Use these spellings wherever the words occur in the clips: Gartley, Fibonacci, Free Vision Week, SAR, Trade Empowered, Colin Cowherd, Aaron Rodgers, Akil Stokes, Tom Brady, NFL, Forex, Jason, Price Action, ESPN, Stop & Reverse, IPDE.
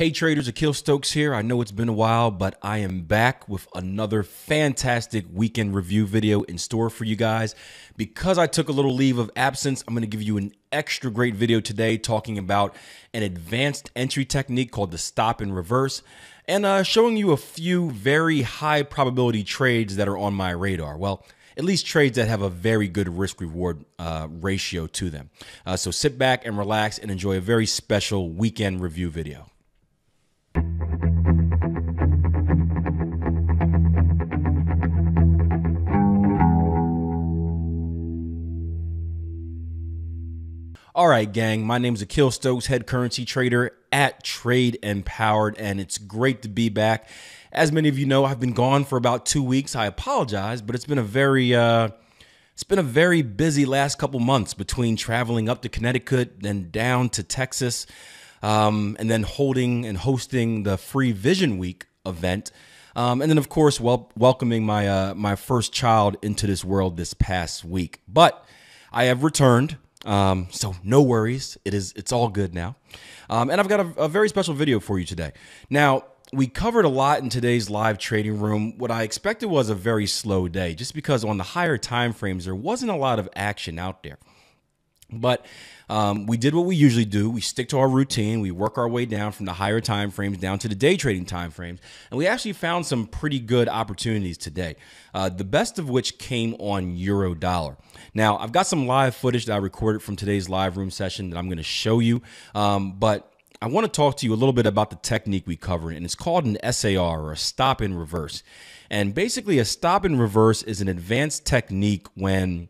Hey traders, Akil Stokes here. I know it's been a while, but I am back with another fantastic weekend review video in store for you guys. Because I took a little leave of absence, I'm going to give you an extra great video today talking about an advanced entry technique called the stop and reverse, and showing you a few very high probability trades that are on my radar. Well, at least trades that have a very good risk-reward ratio to them. So sit back and relax and enjoy a very special weekend review video. All right, gang, my name is Akil Stokes, head currency trader at Trade Empowered, and it's great to be back. As many of you know, I've been gone for about 2 weeks. I apologize, but it's been a very busy last couple months between traveling up to Connecticut, then down to Texas, and then holding and hosting the Free Vision Week event. And then, of course, welcoming my, my first child into this world this past week. But I have returned. So no worries. It's all good now. And I've got a very special video for you today. Now, we covered a lot in today's live trading room. What I expected was a very slow day, just because on the higher time frames, there wasn't a lot of action out there. But we did what we usually do. We stick to our routine. We work our way down from the higher time frames down to the day trading time frames. And we actually found some pretty good opportunities today, the best of which came on euro dollar. Now, I've got some live footage that I recorded from today's live room session that I'm going to show you. But I want to talk to you a little bit about the technique we covered, and it's called an SAR, or a stop in reverse. And basically, a stop in reverse is an advanced technique when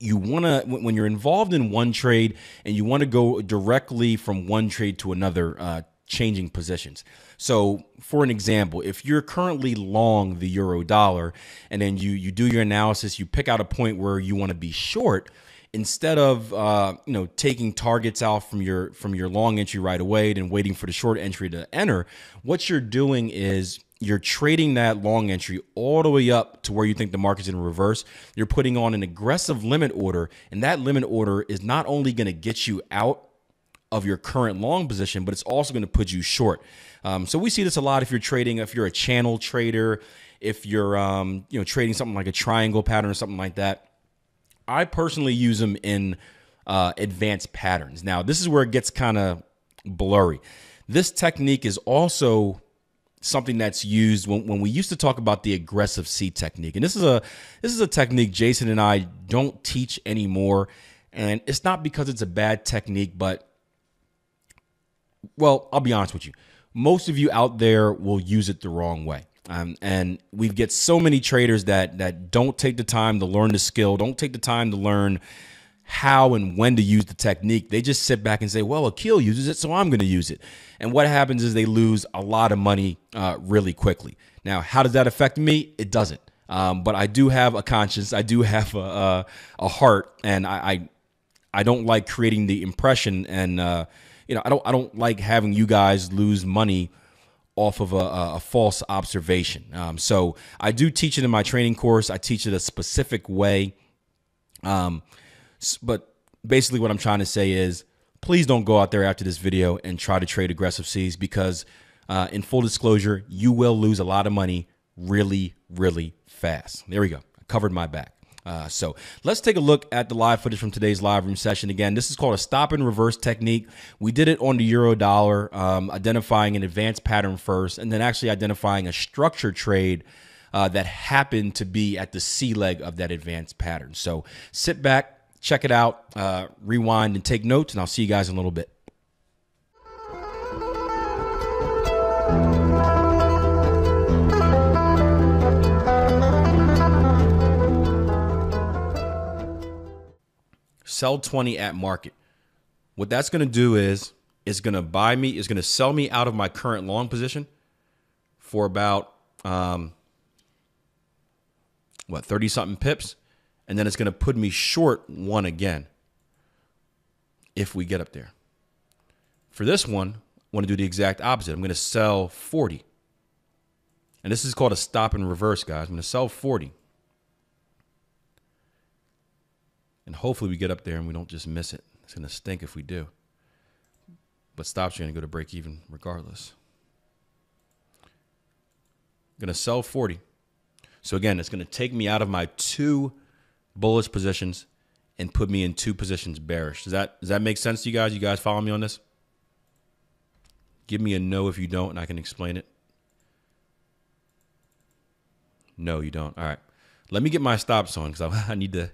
you're involved in one trade and you want to go directly from one trade to another, changing positions. So for an example, if you're currently long the euro dollar and then you do your analysis, you pick out a point where you want to be short. Instead of taking targets out from your long entry right away and waiting for the short entry to enter, what you're doing is you're trading that long entry all the way up to where you think the market's in reverse. You're putting on an aggressive limit order, and that limit order is not only going to get you out of your current long position, but it's also going to put you short. So we see this a lot if you're trading, if you're a channel trader, if you're trading something like a triangle pattern or something like that. I personally use them in advanced patterns. Now, this is where it gets kind of blurry. This technique is also something that's used when we used to talk about the aggressive C technique. And this is a technique Jason and I don't teach anymore. And it's not because it's a bad technique, but, well, I'll be honest with you. Most of you out there will use it the wrong way. And we get so many traders that don't take the time to learn the skill, don't take the time to learn how and when to use the technique. They just sit back and say, well, Akil uses it, so I'm going to use it. And what happens is they lose a lot of money really quickly. Now, how does that affect me? It doesn't. But I do have a conscience. I do have a heart, and I don't like creating the impression, and I don't like having you guys lose money off of a false observation. So I do teach it in my training course. I teach it a specific way. But basically what I'm trying to say is, please don't go out there after this video and try to trade aggressive Cs, because in full disclosure, you will lose a lot of money really, really fast. There we go. I covered my back. So let's take a look at the live footage from today's live room session. Again, this is called a stop and reverse technique. We did it on the euro dollar, identifying an advanced pattern first, and then actually identifying a structure trade that happened to be at the C leg of that advanced pattern. So sit back, check it out, rewind and take notes, and I'll see you guys in a little bit. Sell 20 at market. What that's going to do is it's going to buy me, it's going to sell me out of my current long position for about, what, 30 something pips. And then it's going to put me short one again if we get up there. For this one, I want to do the exact opposite. I'm going to sell 40. And this is called a stop and reverse, guys. I'm going to sell 40. And hopefully we get up there and we don't just miss it. It's going to stink if we do. but stops you and go to break even regardless. I'm going to sell 40. So again, it's going to take me out of my two bullish positions and put me in two positions bearish. Does that make sense to you guys? You guys follow me on this? Give me a no if you don't, and I can explain it. No, you don't. All right. Let me get my stops on because I need to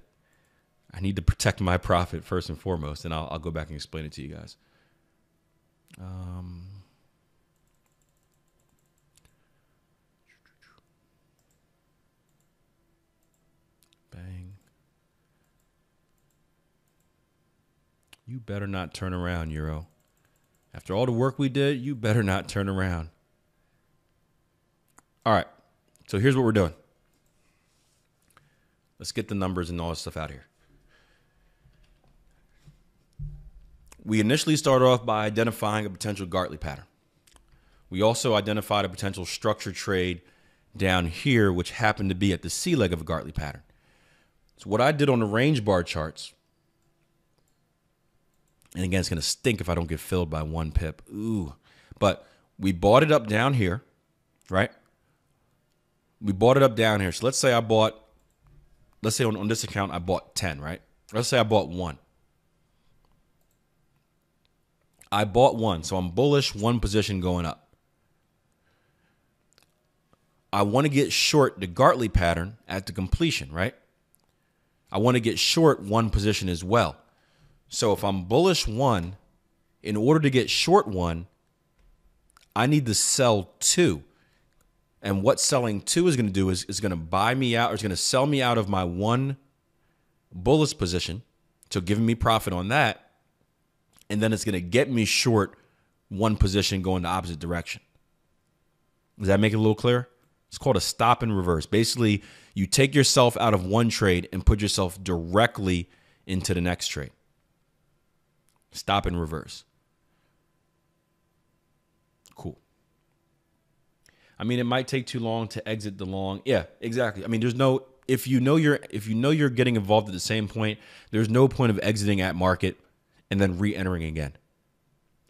protect my profit first and foremost, and I'll go back and explain it to you guys. Bang. You better not turn around, Euro. After all the work we did, you better not turn around. All right. So here's what we're doing. Let's get the numbers and all this stuff out of here. We initially started off by identifying a potential Gartley pattern. We also identified a potential structure trade down here, which happened to be at the C leg of a Gartley pattern. So what I did on the range bar charts, and again, it's going to stink if I don't get filled by one pip. Ooh. But we bought it up down here, right? We bought it up down here. So let's say I bought, let's say on this account, I bought 10, right? Let's say I bought one. I bought one, so I'm bullish, one position going up. I want to get short the Gartley pattern at the completion, right? I want to get short one position as well. So if I'm bullish one, in order to get short one, I need to sell two. And what selling two is going to do is going to buy me out, or it's going to sell me out of my one bullish position, so giving me profit on that. And then it's going to get me short one position going the opposite direction. Does that make it a little clearer? It's called a stop and reverse. Basically, you take yourself out of one trade and put yourself directly into the next trade. Stop and reverse. Cool. I mean, it might take too long to exit the long. Yeah, exactly. I mean, there's no, if you know you're getting involved at the same point, there's no point of exiting at market and then re-entering again.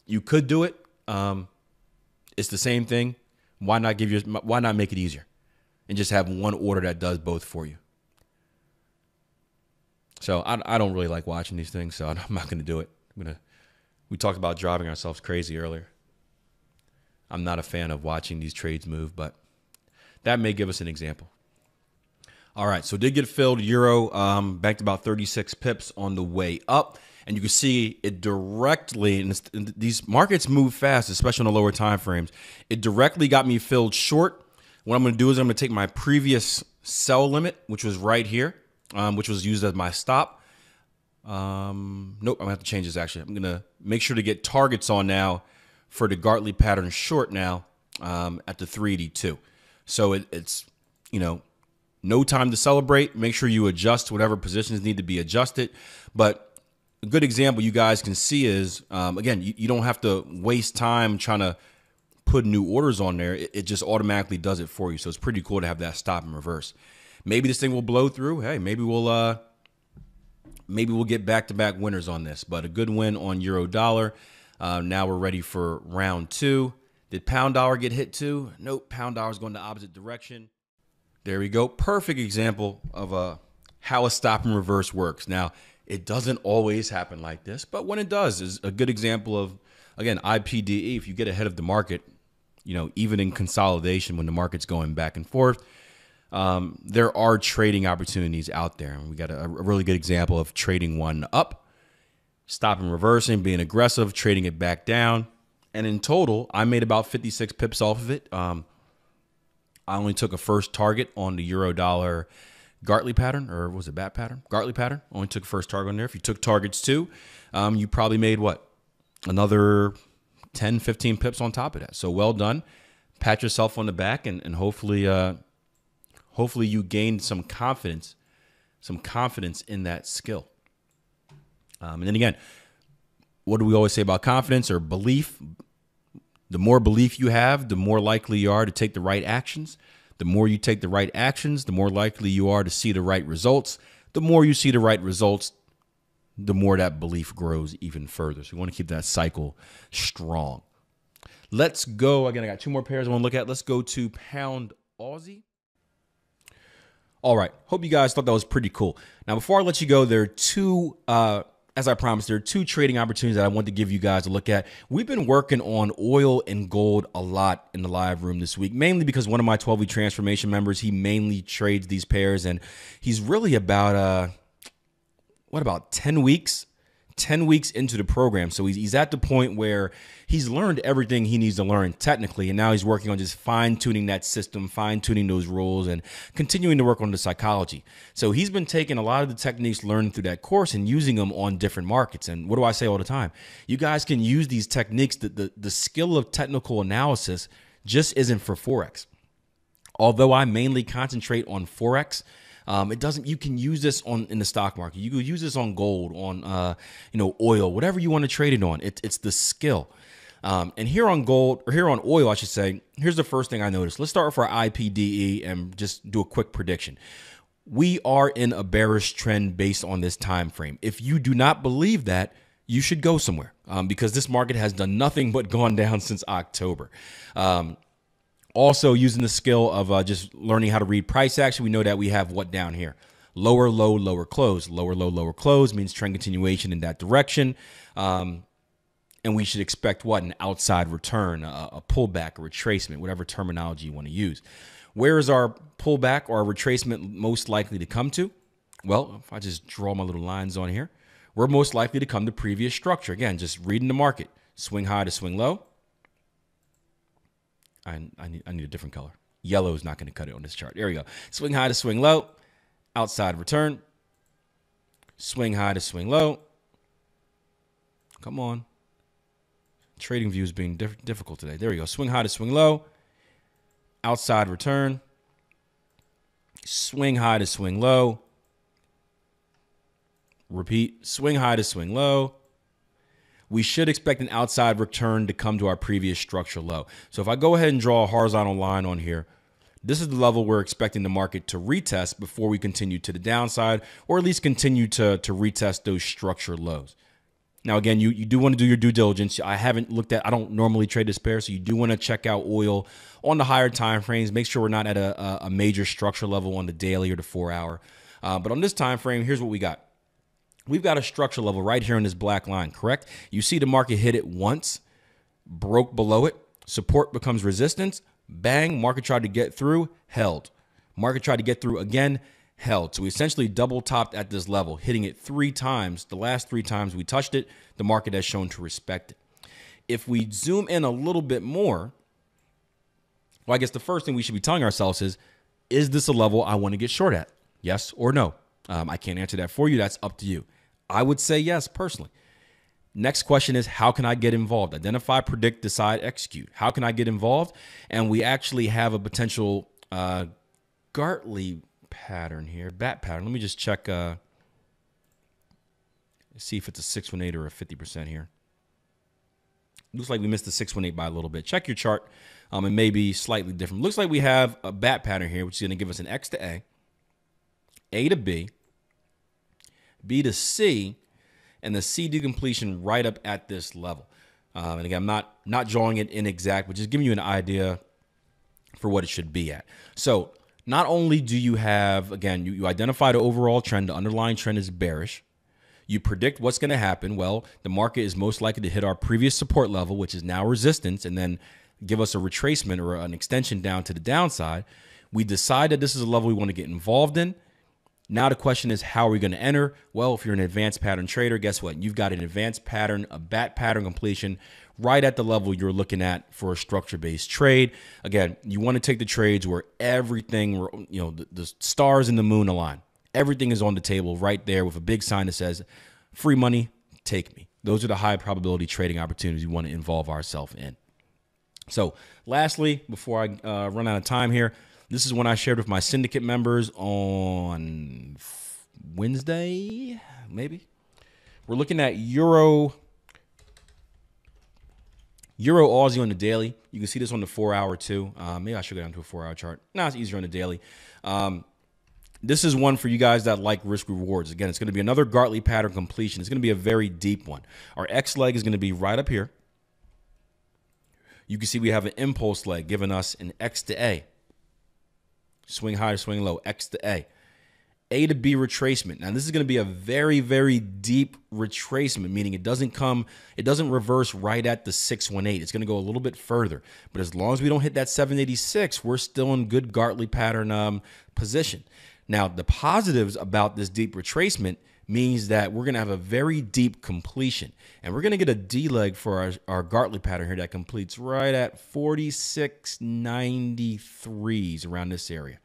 You could do it. It's the same thing. Why not make it easier and just have one order that does both for you? So I don't really like watching these things, so I'm not going to do it. We talked about driving ourselves crazy earlier. I'm not a fan of watching these trades move, but that may give us an example. All right, so did get filled. Euro banked about 36 pips on the way up. And you can see it directly, and these markets move fast, especially on the lower time frames. It directly got me filled short. What I'm going to do is I'm going to take my previous sell limit, which was right here, which was used as my stop. Nope, I'm going to have to change this actually. I'm going to make sure to get targets on now for the Gartley pattern short now at the 382. So it's, you know, no time to celebrate. Make sure you adjust whatever positions need to be adjusted. But a good example you guys can see is, again, you don't have to waste time trying to put new orders on there. It just automatically does it for you. So it's pretty cool to have that stop and reverse. Maybe this thing will blow through. Hey, maybe we'll get back-to-back winners on this. But a good win on Euro dollar. Now we're ready for round two. Did pound dollar get hit too? Nope, pound dollar's going the opposite direction. There we go. Perfect example of how a stop and reverse works. Now, it doesn't always happen like this, but when it does is a good example of, again, IPDE. If you get ahead of the market, you know, even in consolidation when the market's going back and forth, there are trading opportunities out there. And we got a really good example of trading one up, stopping, reversing, being aggressive, trading it back down. And in total, I made about 56 pips off of it. I only took a first target on the Euro dollar Gartley pattern, or was it bat pattern? Gartley pattern. Only took first target on there. If you took targets too, you probably made what? Another 10, 15 pips on top of that. So well done. Pat yourself on the back, and hopefully you gained some confidence in that skill. And then again, what do we always say about confidence or belief? The more belief you have, the more likely you are to take the right actions. The more you take the right actions, the more likely you are to see the right results. The more you see the right results, the more that belief grows even further. So you want to keep that cycle strong. Let's go. Again, I got two more pairs I want to look at. Let's go to Pound Aussie. All right. Hope you guys thought that was pretty cool. Now, before I let you go, there are two, as I promised, there are two trading opportunities that I want to give you guys a look at. We've been working on oil and gold a lot in the live room this week, mainly because one of my 12-week transformation members, he mainly trades these pairs, and he's really about, what, about 10 weeks? 10 weeks into the program. So he's at the point where he's learned everything he needs to learn technically. And now he's working on just fine tuning that system, fine tuning those rules, and continuing to work on the psychology. So he's been taking a lot of the techniques learned through that course and using them on different markets. And what do I say all the time? You guys can use these techniques. The skill of technical analysis just isn't for Forex. Although I mainly concentrate on Forex, it doesn't. You can use this in the stock market. You can use this on gold, on oil, whatever you want to trade it on. It's the skill. And here on gold, or here on oil, I should say. Here's the first thing I noticed. Let's start with our IPDE and just do a quick prediction. We are in a bearish trend based on this time frame. If you do not believe that, you should go somewhere because this market has done nothing but gone down since October. Also using the skill of just learning how to read price action, we know that we have what down here? Lower low, lower close. Lower low, lower close means trend continuation in that direction. And we should expect what? An outside return, a pullback, a retracement, whatever terminology you want to use. Where is our pullback or retracement most likely to come to? Well, if I just draw my little lines on here, we're most likely to come to previous structure. Again, just reading the market. Swing high to swing low. I need a different color. Yellow is not going to cut it on this chart. There we go. Swing high to swing low. Outside return. Swing high to swing low. Come on. Trading view is being difficult today. There we go. Swing high to swing low. Outside return. Swing high to swing low. Repeat. Swing high to swing low. We should expect an outside return to come to our previous structure low. So if I go ahead and draw a horizontal line on here, this is the level we're expecting the market to retest before we continue to the downside, or at least continue to retest those structure lows. Now, again, you do want to do your due diligence. I don't normally trade this pair, so you do want to check out oil on the higher time frames. Make sure we're not at a major structure level on the daily or the 4 hour. But on this time frame, here's what we got. We've got a structure level right here in this black line, correct? You see the market hit it once, broke below it, support becomes resistance, bang, market tried to get through, held. Market tried to get through again, held. So we essentially double topped at this level, hitting it three times. The last three times we touched it, the market has shown to respect it. If we zoom in a little bit more, well, I guess the first thing we should be telling ourselves is this a level I want to get short at? Yes or no? I can't answer that for you. That's up to you. I would say yes, personally. Next question is, how can I get involved? Identify, predict, decide, execute. How can I get involved? And we actually have a potential Gartley pattern here, bat pattern. Let me just check, see if it's a 618 or a 50% here. Looks like we missed the 618 by a little bit. Check your chart. It may be slightly different. Looks like we have a bat pattern here, which is going to give us an X to A to B, B to C, and the CD completion right up at this level. And again, I'm not drawing it in exact, but just giving you an idea for what it should be at. So not only do you have, again, you identify the overall trend, the underlying trend is bearish. You predict what's going to happen. Well, the market is most likely to hit our previous support level, which is now resistance, and then give us a retracement or an extension down to the downside. We decide that this is a level we want to get involved in. Now the question is, how are we going to enter? Well, if you're an advanced pattern trader, guess what? You've got an advanced pattern, a bat pattern completion right at the level you're looking at for a structure-based trade. Again, you want to take the trades where everything, the stars and the moon align. Everything is on the table right there with a big sign that says, free money, take me. Those are the high probability trading opportunities we want to involve ourselves in. So lastly, before I run out of time here, this is one I shared with my syndicate members on Wednesday, maybe. We're looking at Euro Aussie on the daily. You can see this on the 4 hour too. Maybe I should go down to a 4 hour chart. Nah, it's easier on the daily. This is one for you guys that like risk rewards. Again, it's going to be another Gartley pattern completion. It's going to be a very deep one. Our X leg is going to be right up here. You can see we have an impulse leg giving us an X to A. Swing high, swing low, X to A. A to B retracement. Now, this is going to be a very, very deep retracement, meaning it doesn't reverse right at the 618. It's going to go a little bit further. But as long as we don't hit that 786, we're still in good Gartley pattern position. Now, the positives about this deep retracement means that we're going to have a very deep completion. And we're going to get a D leg for our Gartley pattern here that completes right at 46.93s around this area,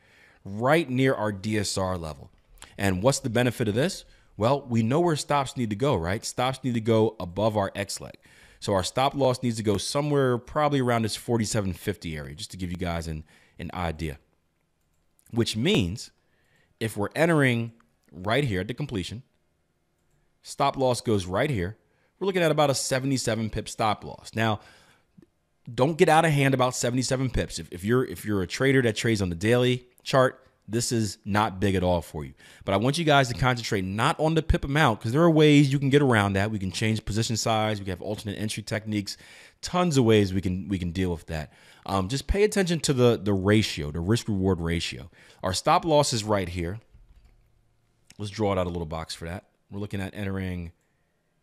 right near our DSR level. And what's the benefit of this? Well, we know where stops need to go, right? Stops need to go above our X leg. So our stop loss needs to go somewhere probably around this 47.50 area, just to give you guys an idea, which means if we're entering right here at the completion, stop loss goes right here. We're looking at about a 77 pip stop loss. Now, don't get out of hand about 77 pips. If you're a trader that trades on the daily chart, this is not big at all for you. But I want you guys to concentrate not on the pip amount, because there are ways you can get around that. We can change position size. We have alternate entry techniques. Tons of ways we can deal with that. Just pay attention to the ratio, the risk-reward ratio. Our stop loss is right here. Let's draw it out a little box for that. We're looking at entering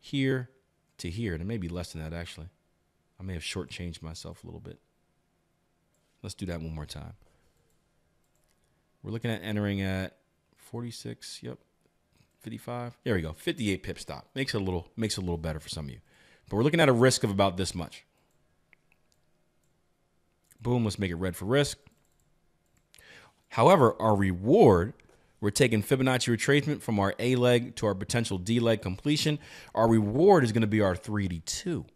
here to here. And it may be less than that, actually. I may have shortchanged myself a little bit. Let's do that one more time. We're looking at entering at 46, yep, 55. There we go, 58 pip stop. Makes it a little better for some of you. But we're looking at a risk of about this much. Boom, let's make it red for risk. However, our reward, we're taking Fibonacci retracement from our A leg to our potential D leg completion. Our reward is going to be our 3D2.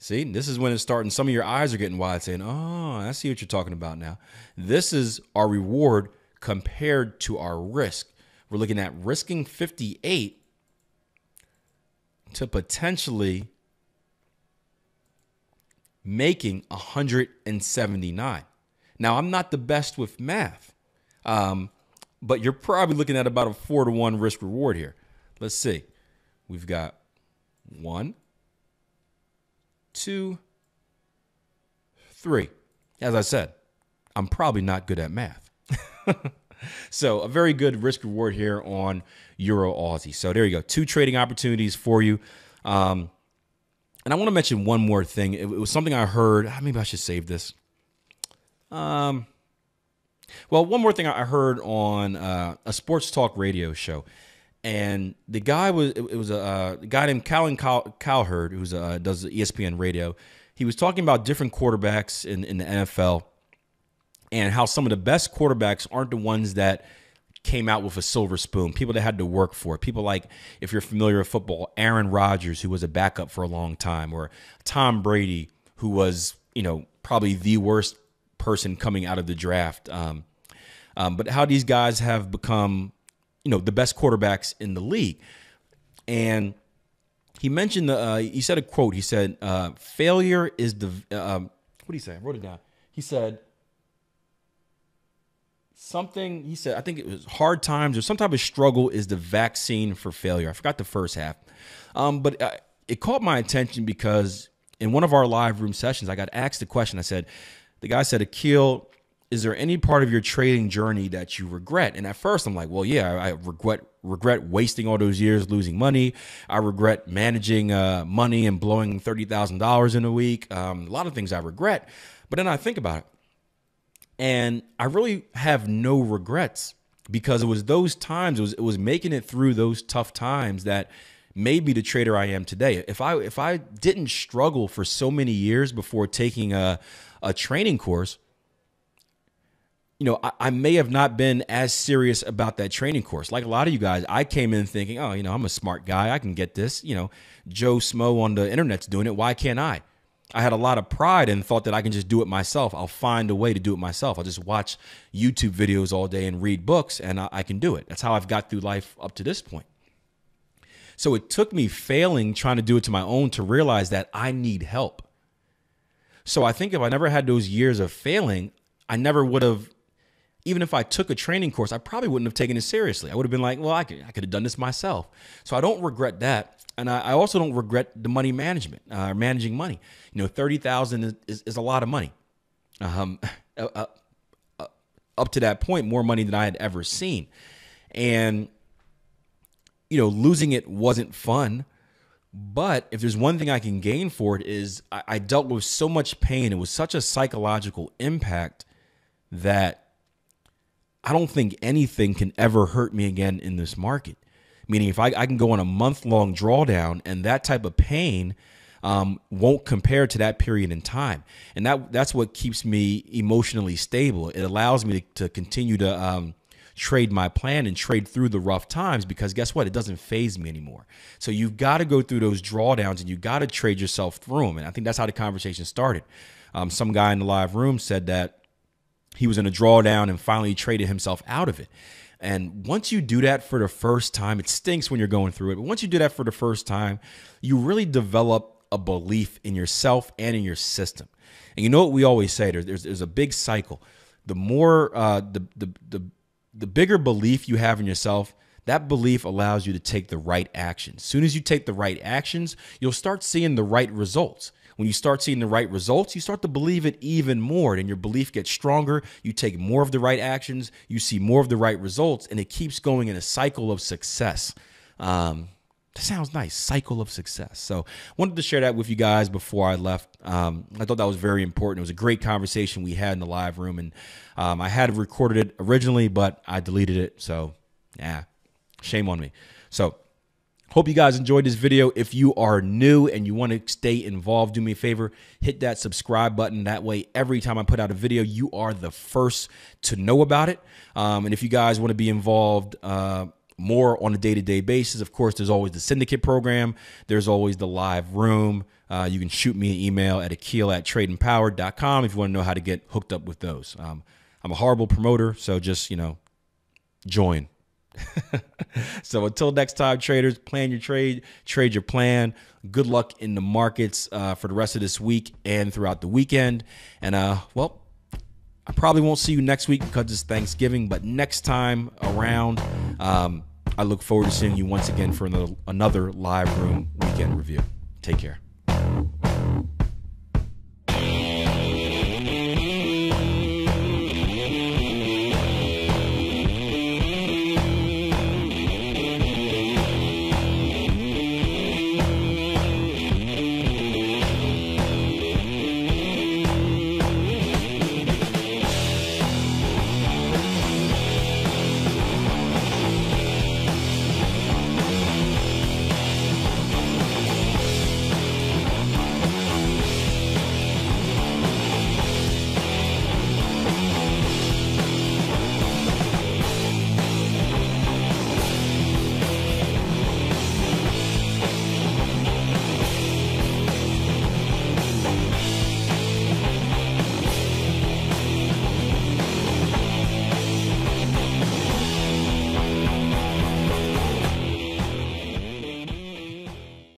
See, this is when it's starting. Some of your eyes are getting wide saying, oh, I see what you're talking about now. This is our reward compared to our risk. We're looking at risking 58 to potentially making 179. Now, I'm not the best with math, but you're probably looking at about a 4-to-1 risk reward here. Let's see. We've got 1, 2, 3. As I said, I'm probably not good at math. So a very good risk reward here on Euro Aussie. So there you go. 2 trading opportunities for you. And I want to mention one more thing. It was something I heard. Maybe I should save this. Well, one more thing I heard on a sports talk radio show. And the guy was a guy named Colin Cowherd, who does the ESPN radio. He was talking about different quarterbacks in the NFL and how some of the best quarterbacks aren't the ones that came out with a silver spoon, people that had to work for it. People like, if you're familiar with football, Aaron Rodgers, who was a backup for a long time, or Tom Brady, who was, you know, probably the worst person coming out of the draft. But how these guys have become, you know, the best quarterbacks in the league. And he mentioned he said a quote. He said, failure is the, what did he say? I wrote it down. He said something, he said, I think it was hard times or some type of struggle is the vaccine for failure. I forgot the first half. But it caught my attention because in one of our live room sessions, I got asked the question. I said, the guy said, Akil, is there any part of your trading journey that you regret? And at first I'm like, well, yeah, I regret wasting all those years losing money. I regret managing money and blowing $30,000 in a week. A lot of things I regret. But then I think about it, and I really have no regrets, because it was those times, it was making it through those tough times that made me the trader I am today. If I didn't struggle for so many years before taking a training course, you know, I may have not been as serious about that training course. Like a lot of you guys, I came in thinking, oh, you know, I'm a smart guy. I can get this. You know, Joe Smo on the internet's doing it. Why can't I? I had a lot of pride and thought that I can just do it myself. I'll find a way to do it myself. I'll just watch YouTube videos all day and read books, and I can do it. That's how I've got through life up to this point. So it took me failing, trying to do it to my own, to realize that I need help. So I think if I never had those years of failing, I never would have even if I took a training course, I probably wouldn't have taken it seriously. I would have been like, well, I could have done this myself. So I don't regret that. And I also don't regret the money management, managing money. You know, $30,000 is a lot of money. Up to that point, more money than I had ever seen. And, you know, losing it wasn't fun. But if there's one thing I can gain for it is I dealt with so much pain. It was such a psychological impact that I don't think anything can ever hurt me again in this market. Meaning if I can go on a month-long drawdown and that type of pain won't compare to that period in time. And that's what keeps me emotionally stable. It allows me to continue to trade my plan and trade through the rough times, because guess what? It doesn't faze me anymore. So you've got to go through those drawdowns and you've got to trade yourself through them. And I think that's how the conversation started. Some guy in the live room said that he was in a drawdown and finally traded himself out of it. And once you do that for the first time, it stinks when you're going through it. But once you do that for the first time, you really develop a belief in yourself and in your system. And you know what we always say, there's a big cycle. The more, the bigger belief you have in yourself, that belief allows you to take the right actions. As soon as you take the right actions, you'll start seeing the right results. When you start seeing the right results, you start to believe it even more, and your belief gets stronger. You take more of the right actions, you see more of the right results, and it keeps going in a cycle of success. That sounds nice, cycle of success. So wanted to share that with you guys before I left. I thought that was very important. It was a great conversation we had in the live room, and I had recorded it originally, but I deleted it. So yeah, shame on me. So hope you guys enjoyed this video. If you are new and you want to stay involved, do me a favor, hit that subscribe button. That way, every time I put out a video, you are the first to know about it. And if you guys want to be involved more on a day-to-day basis, of course, there's always the syndicate program. There's always the live room. You can shoot me an email at akil@tradeempowered.com if you want to know how to get hooked up with those. I'm a horrible promoter, so just, you know, join. So until next time, traders, plan your trade, trade your plan. Good luck in the markets for the rest of this week and throughout the weekend. And well, I probably won't see you next week because it's Thanksgiving, but next time around, I look forward to seeing you once again for another live room weekend review. Take care.